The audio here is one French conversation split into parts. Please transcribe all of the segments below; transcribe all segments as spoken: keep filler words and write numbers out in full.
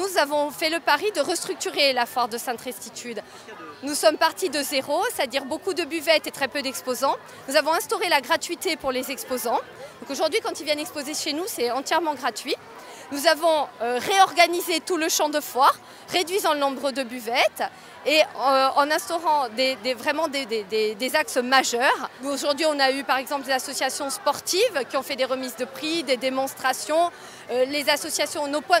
nous avons fait le pari de restructurer la foire de Sainte-Restitude. Nous sommes partis de zéro, c'est-à-dire beaucoup de buvettes et très peu d'exposants. Nous avons instauré la gratuité pour les exposants. Aujourd'hui, quand ils viennent exposer chez nous, c'est entièrement gratuit. Nous avons euh, réorganisé tout le champ de foire, réduisant le nombre de buvettes et euh, en instaurant des, des, vraiment des, des, des axes majeurs. Aujourd'hui, on a eu par exemple des associations sportives qui ont fait des remises de prix, des démonstrations, euh, les associations, nos points,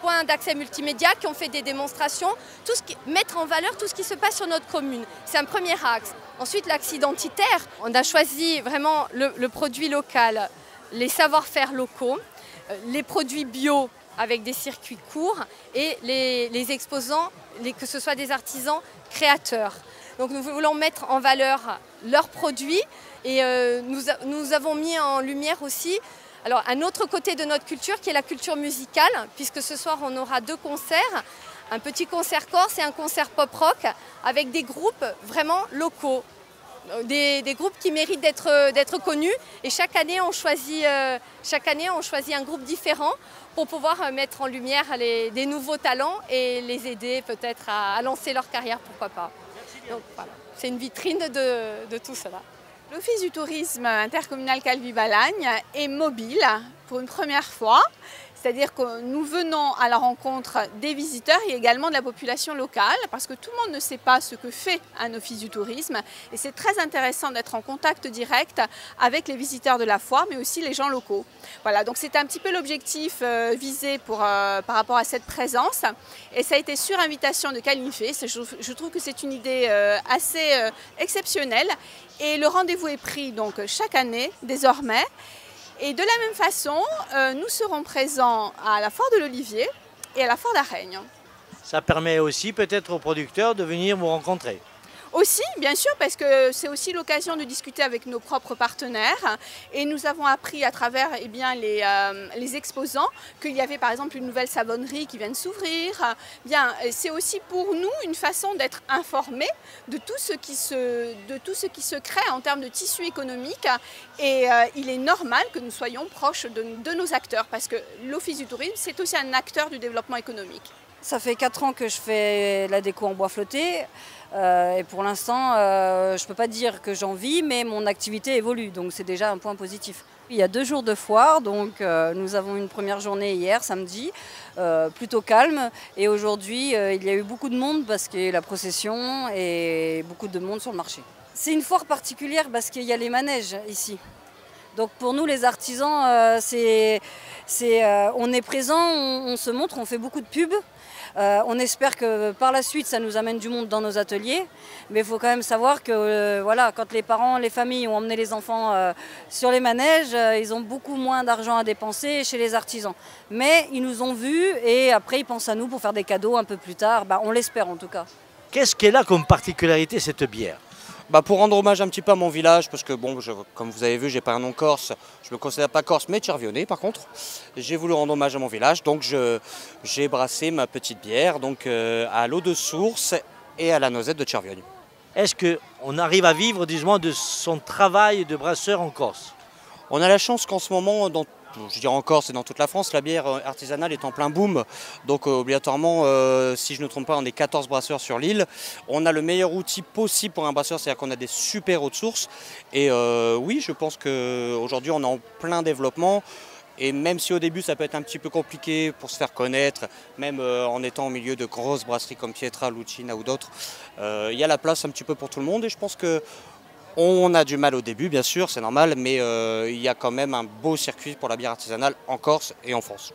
points d'accès multimédia qui ont fait des démonstrations, tout ce qui, mettre en valeur tout ce qui se passe sur notre commune. C'est un premier axe. Ensuite, l'axe identitaire. On a choisi vraiment le, le produit local, les savoir-faire locaux, les produits bio avec des circuits courts et les, les exposants, les, que ce soit des artisans créateurs. Donc nous voulons mettre en valeur leurs produits et euh, nous, nous avons mis en lumière aussi alors, un autre côté de notre culture qui est la culture musicale, puisque ce soir on aura deux concerts, un petit concert corse et un concert pop-rock avec des groupes vraiment locaux. Des, des groupes qui méritent d'être connus et chaque année, on choisit, euh, chaque année on choisit un groupe différent pour pouvoir mettre en lumière les, des nouveaux talents et les aider peut-être à, à lancer leur carrière, pourquoi pas. Donc voilà, c'est une vitrine de, de tout cela. L'Office du tourisme intercommunal Calvi-Balagne est mobile pour une première fois, c'est-à-dire que nous venons à la rencontre des visiteurs et également de la population locale, parce que tout le monde ne sait pas ce que fait un office du tourisme. Et c'est très intéressant d'être en contact direct avec les visiteurs de la foire, mais aussi les gens locaux. Voilà, donc c'est un petit peu l'objectif euh, visé pour, euh, par rapport à cette présence. Et ça a été sur invitation de Cal'in Festa. Je, je trouve que c'est une idée euh, assez euh, exceptionnelle. Et le rendez-vous est pris donc chaque année désormais. Et de la même façon, euh, nous serons présents à la Foire de l'Olivier et à la Foire d'Araigne. Ça permet aussi peut-être aux producteurs de venir vous rencontrer. Aussi, bien sûr, parce que c'est aussi l'occasion de discuter avec nos propres partenaires. Et nous avons appris à travers eh bien, les, euh, les exposants qu'il y avait par exemple une nouvelle savonnerie qui vient de s'ouvrir. Bien, c'est aussi pour nous une façon d'être informés de tout ce qui se, de tout ce qui se crée en termes de tissu économique. Et euh, il est normal que nous soyons proches de, de nos acteurs, parce que l'Office du tourisme, c'est aussi un acteur du développement économique. Ça fait quatre ans que je fais la déco en bois flotté euh, et pour l'instant, euh, je ne peux pas dire que j'en vis, mais mon activité évolue, donc c'est déjà un point positif. Il y a deux jours de foire, donc euh, nous avons une première journée hier, samedi, euh, plutôt calme. Et aujourd'hui, euh, il y a eu beaucoup de monde parce qu'il y a eu la procession et beaucoup de monde sur le marché. C'est une foire particulière parce qu'il y a les manèges ici. Donc pour nous les artisans, euh, c'est, c'est, euh, on est présent, on, on se montre, on fait beaucoup de pubs. Euh, on espère que par la suite ça nous amène du monde dans nos ateliers. Mais il faut quand même savoir que euh, voilà, quand les parents, les familles ont emmené les enfants euh, sur les manèges, euh, ils ont beaucoup moins d'argent à dépenser chez les artisans. Mais ils nous ont vus et après ils pensent à nous pour faire des cadeaux un peu plus tard. Bah, on l'espère en tout cas. Qu'est-ce qu'elle a comme particularité cette bière ? Bah pour rendre hommage un petit peu à mon village, parce que bon, je, comme vous avez vu, j'ai pas un nom corse, je me considère pas corse, mais cervionais par contre. J'ai voulu rendre hommage à mon village, donc j'ai brassé ma petite bière donc euh, à l'eau de source et à la noisette de Cervioni. Est-ce qu'on arrive à vivre, disons, de son travail de brasseur en Corse? On a la chance qu'en ce moment, dans je dirais en Corse et dans toute la France, la bière artisanale est en plein boom. Donc euh, obligatoirement, euh, si je ne me trompe pas, on est quatorze brasseurs sur l'île. On a le meilleur outil possible pour un brasseur, c'est-à-dire qu'on a des super eaux de source. Et euh, oui, je pense qu'aujourd'hui, on est en plein développement. Et même si au début, ça peut être un petit peu compliqué pour se faire connaître, même euh, en étant au milieu de grosses brasseries comme Pietra, Luchina ou d'autres, euh, il y a la place un petit peu pour tout le monde. Et je pense que... on a du mal au début, bien sûr, c'est normal, mais euh, il y a quand même un beau circuit pour la bière artisanale en Corse et en France.